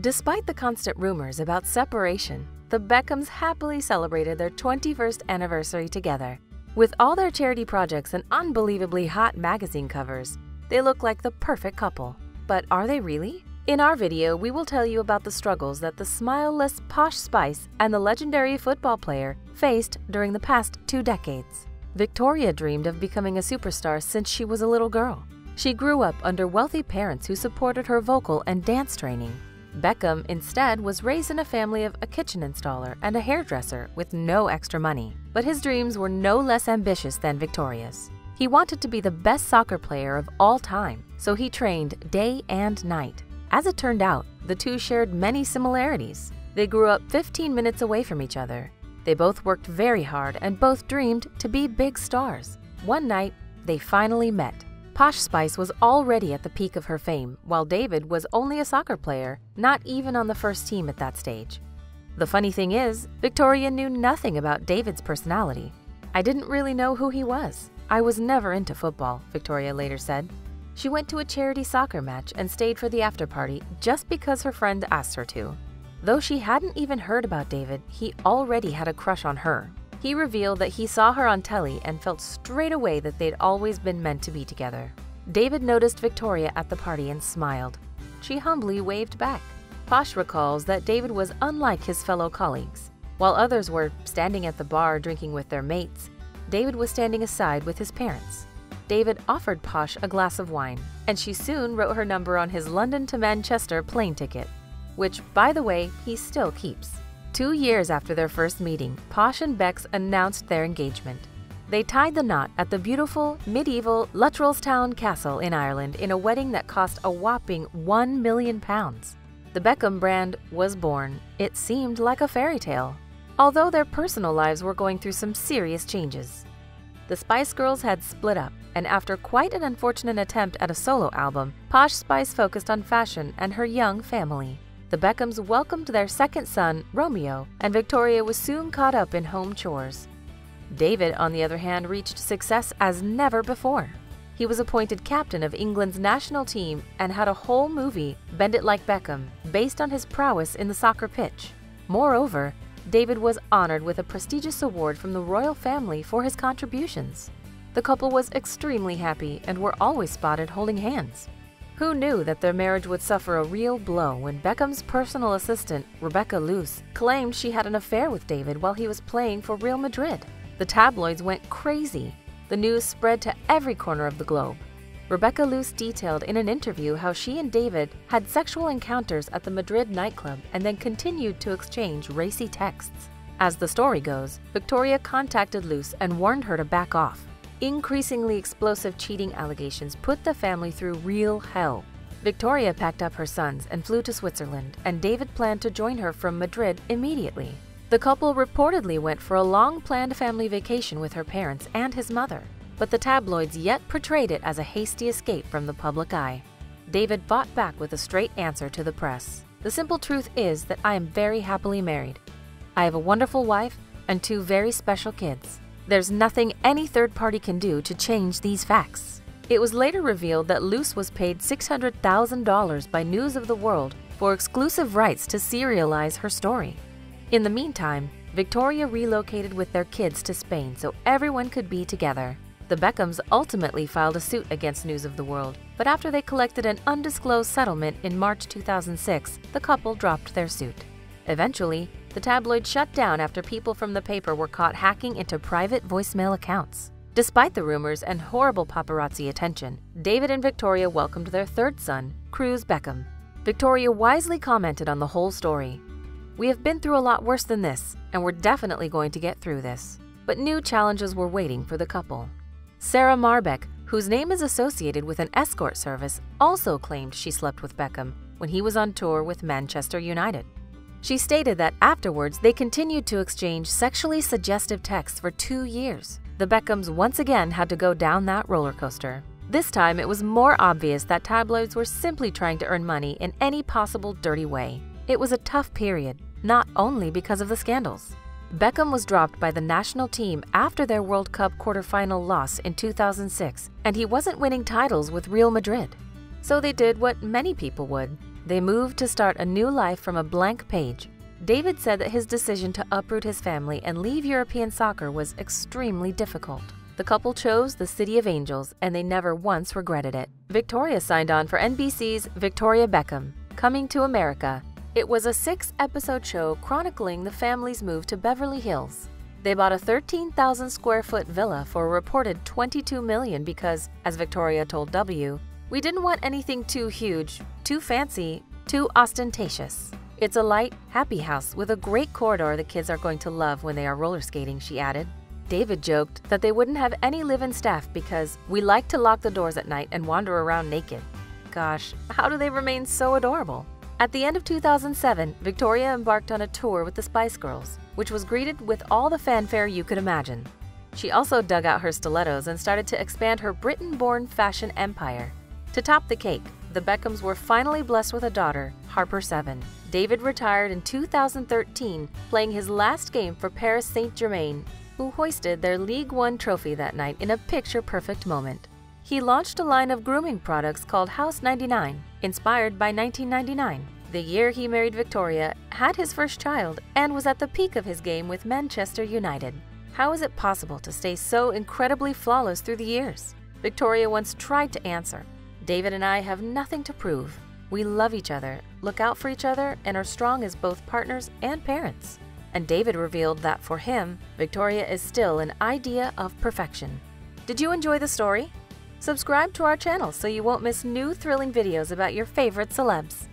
Despite the constant rumors about separation, the Beckhams happily celebrated their 21st anniversary together. With all their charity projects and unbelievably hot magazine covers, they look like the perfect couple. But are they really? In our video, we will tell you about the struggles that the smileless Posh Spice and the legendary football player faced during the past 2 decades. Victoria dreamed of becoming a superstar since she was a little girl. She grew up under wealthy parents who supported her vocal and dance training. Beckham, instead, was raised in a family of a kitchen installer and a hairdresser with no extra money. But his dreams were no less ambitious than Victoria's. He wanted to be the best soccer player of all time, so he trained day and night. As it turned out, the two shared many similarities. They grew up 15 minutes away from each other. They both worked very hard and both dreamed to be big stars. One night, they finally met. Posh Spice was already at the peak of her fame, while David was only a soccer player, not even on the first team at that stage. The funny thing is, Victoria knew nothing about David's personality. "I didn't really know who he was. I was never into football," Victoria later said. She went to a charity soccer match and stayed for the after-party just because her friend asked her to. Though she hadn't even heard about David, he already had a crush on her. He revealed that he saw her on telly and felt straight away that they'd always been meant to be together. David noticed Victoria at the party and smiled. She humbly waved back. Posh recalls that David was unlike his fellow colleagues. While others were standing at the bar drinking with their mates, David was standing aside with his parents. David offered Posh a glass of wine, and she soon wrote her number on his London to Manchester plane ticket, which, by the way, he still keeps. 2 years after their first meeting, Posh and Becks announced their engagement. They tied the knot at the beautiful, medieval Luttrellstown Castle in Ireland in a wedding that cost a whopping £1 million. The Beckham brand was born. It seemed like a fairy tale, although their personal lives were going through some serious changes. The Spice Girls had split up, and after quite an unfortunate attempt at a solo album, Posh Spice focused on fashion and her young family. The Beckhams welcomed their second son, Romeo, and Victoria was soon caught up in home chores. David, on the other hand, reached success as never before. He was appointed captain of England's national team and had a whole movie, Bend It Like Beckham, based on his prowess in the soccer pitch. Moreover, David was honored with a prestigious award from the royal family for his contributions. The couple was extremely happy and were always spotted holding hands. Who knew that their marriage would suffer a real blow when Beckham's personal assistant, Rebecca Loos, claimed she had an affair with David while he was playing for Real Madrid? The tabloids went crazy. The news spread to every corner of the globe. Rebecca Loos detailed in an interview how she and David had sexual encounters at the Madrid nightclub and then continued to exchange racy texts. As the story goes, Victoria contacted Loos and warned her to back off. Increasingly explosive cheating allegations put the family through real hell. Victoria packed up her sons and flew to Switzerland, and David planned to join her from Madrid immediately. The couple reportedly went for a long-planned family vacation with her parents and his mother, but the tabloids yet portrayed it as a hasty escape from the public eye. David fought back with a straight answer to the press. "The simple truth is that I am very happily married. I have a wonderful wife and 2 very special kids. There's nothing any third party can do to change these facts." It was later revealed that Loos was paid $600,000 by News of the World for exclusive rights to serialize her story. In the meantime, Victoria relocated with their kids to Spain so everyone could be together. The Beckhams ultimately filed a suit against News of the World, but after they collected an undisclosed settlement in March 2006, the couple dropped their suit. Eventually, the tabloid shut down after people from the paper were caught hacking into private voicemail accounts. Despite the rumors and horrible paparazzi attention, David and Victoria welcomed their third son, Cruz Beckham. Victoria wisely commented on the whole story. "We have been through a lot worse than this, and we're definitely going to get through this." But new challenges were waiting for the couple. Sarah Marbeck, whose name is associated with an escort service, also claimed she slept with Beckham when he was on tour with Manchester United. She stated that afterwards they continued to exchange sexually suggestive texts for 2 years. The Beckhams once again had to go down that roller coaster. This time it was more obvious that tabloids were simply trying to earn money in any possible dirty way. It was a tough period, not only because of the scandals. Beckham was dropped by the national team after their World Cup quarterfinal loss in 2006, and he wasn't winning titles with Real Madrid. So they did what many people would. They moved to start a new life from a blank page. David said that his decision to uproot his family and leave European soccer was extremely difficult. The couple chose the City of Angels, and they never once regretted it. Victoria signed on for NBC's Victoria Beckham, Coming to America. It was a 6-episode show chronicling the family's move to Beverly Hills. They bought a 13,000-square-foot villa for a reported $22 million because, as Victoria told W, "We didn't want anything too huge, too fancy, too ostentatious. It's a light, happy house with a great corridor the kids are going to love when they are roller skating," she added. David joked that they wouldn't have any live-in staff because "we like to lock the doors at night and wander around naked." Gosh, how do they remain so adorable? At the end of 2007, Victoria embarked on a tour with the Spice Girls, which was greeted with all the fanfare you could imagine. She also dug out her stilettos and started to expand her Britain-born fashion empire. To top the cake, the Beckhams were finally blessed with a daughter, Harper Seven. David retired in 2013, playing his last game for Paris Saint-Germain, who hoisted their Ligue 1 trophy that night in a picture-perfect moment. He launched a line of grooming products called House 99, inspired by 1999, the year he married Victoria, had his first child, and was at the peak of his game with Manchester United. How is it possible to stay so incredibly flawless through the years? Victoria once tried to answer, "David and I have nothing to prove. We love each other, look out for each other, and are strong as both partners and parents." And David revealed that for him, Victoria is still an idea of perfection. Did you enjoy the story? Subscribe to our channel so you won't miss new thrilling videos about your favorite celebs.